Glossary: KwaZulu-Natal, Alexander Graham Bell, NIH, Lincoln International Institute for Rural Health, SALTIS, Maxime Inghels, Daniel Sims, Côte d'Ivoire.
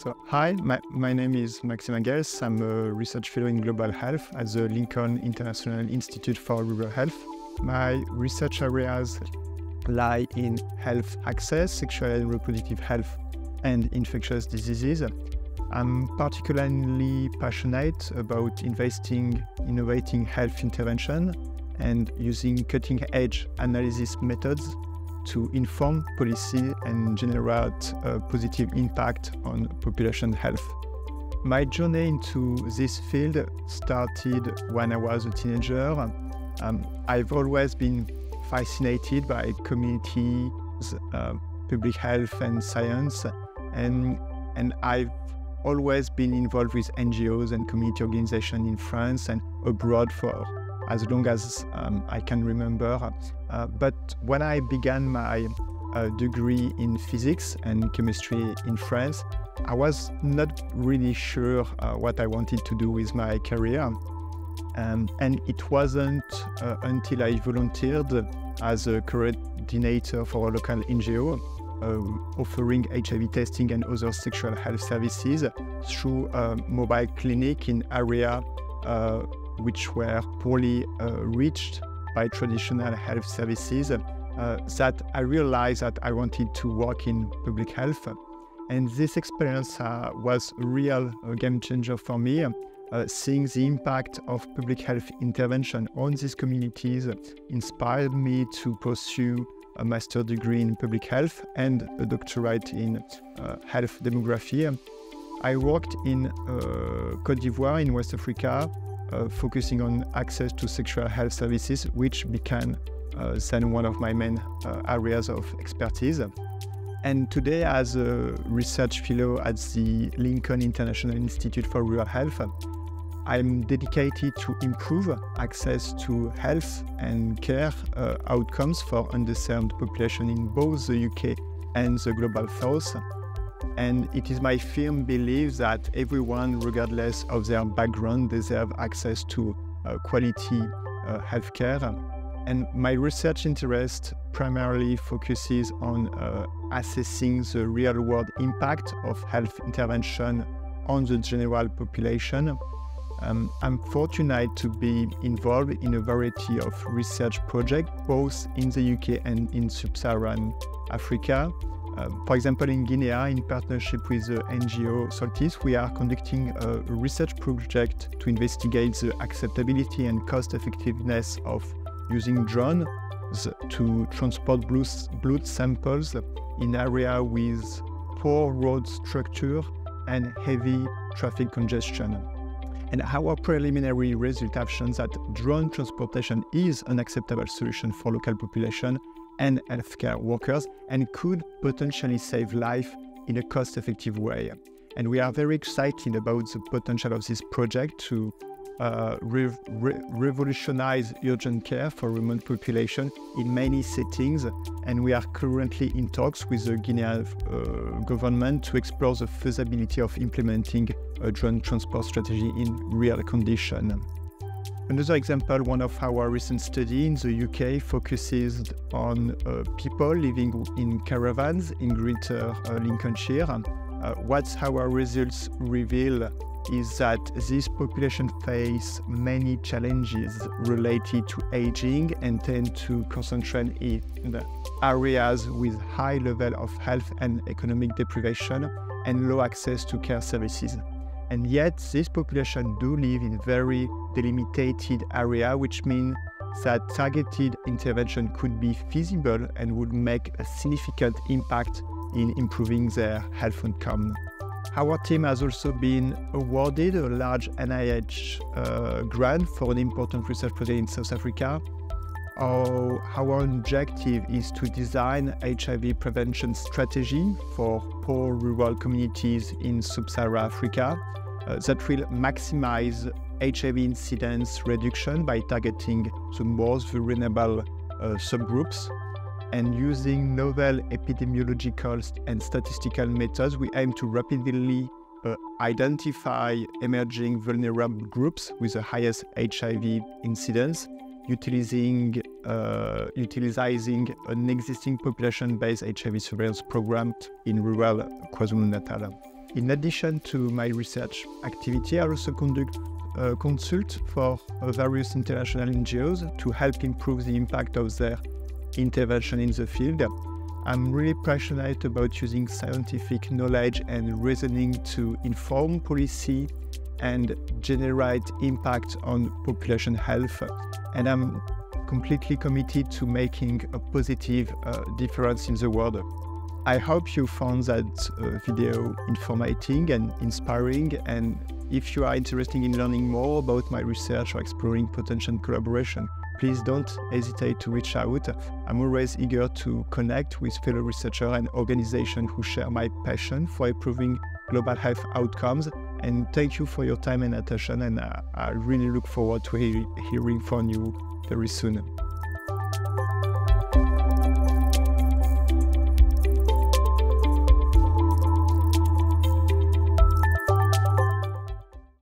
So, hi, my name is Maxime Inghels. I'm a research fellow in global health at the Lincoln International Institute for Rural Health. My research areas lie in health access, sexual and reproductive health, and infectious diseases. I'm particularly passionate about investing, innovating health intervention and using cutting-edge analysis methods to inform policy and generate a positive impact on population health. My journey into this field started when I was a teenager. I've always been fascinated by communities, public health and science, and I've always been involved with NGOs and community organizations in France and abroad for as long as I can remember. But when I began my degree in physics and chemistry in France, I was not really sure what I wanted to do with my career. And it wasn't until I volunteered as a coordinator for a local NGO offering HIV testing and other sexual health services through a mobile clinic in area which were poorly reached by traditional health services, that I realized that I wanted to work in public health. And this experience was a real game changer for me, seeing the impact of public health intervention on these communities inspired me to pursue a master's degree in public health and a doctorate in health demography. I worked in Côte d'Ivoire in West Africa, focusing on access to sexual health services, which became then one of my main areas of expertise. And today, as a research fellow at the Lincoln International Institute for Rural Health, I'm dedicated to improve access to health and care outcomes for underserved populations in both the UK and the Global South. And it is my firm belief that everyone, regardless of their background, deserves access to quality healthcare. And my research interest primarily focuses on assessing the real-world impact of health intervention on the general population. I'm fortunate to be involved in a variety of research projects, both in the UK and in sub-Saharan Africa. For example, in Guinea, in partnership with the NGO SALTIS, we are conducting a research project to investigate the acceptability and cost-effectiveness of using drones to transport blood samples in areas with poor road structure and heavy traffic congestion. And our preliminary results have shown that drone transportation is an acceptable solution for local population and healthcare workers and could potentially save life in a cost-effective way. And we are very excited about the potential of this project to revolutionize urgent care for remote population in many settings. And we are currently in talks with the Guinea government to explore the feasibility of implementing a drone transport strategy in real condition. Another example, one of our recent studies in the UK focuses on people living in caravans in Greater Lincolnshire. What our results reveal is that this population face many challenges related to aging and tend to concentrate in areas with high level of health and economic deprivation and low access to care services. And yet, this population do live in very delimited area, which means that targeted intervention could be feasible and would make a significant impact in improving their health outcome. Our team has also been awarded a large NIH grant for an important research project in South Africa. Our objective is to design HIV prevention strategy for poor rural communities in sub-Saharan Africa that will maximize HIV incidence reduction by targeting the most vulnerable subgroups. And using novel epidemiological and statistical methods, we aim to rapidly identify emerging vulnerable groups with the highest HIV incidence, utilizing an existing population-based HIV surveillance program in rural KwaZulu-Natal. In addition to my research activity, I also conduct consults for various international NGOs to help improve the impact of their intervention in the field. I'm really passionate about using scientific knowledge and reasoning to inform policy and generate impact on population health. And I'm completely committed to making a positive difference in the world. I hope you found that video informative and inspiring. And if you are interested in learning more about my research or exploring potential collaboration, please don't hesitate to reach out. I'm always eager to connect with fellow researchers and organizations who share my passion for improving global health outcomes. And thank you for your time and attention. And I really look forward to hearing from you very soon.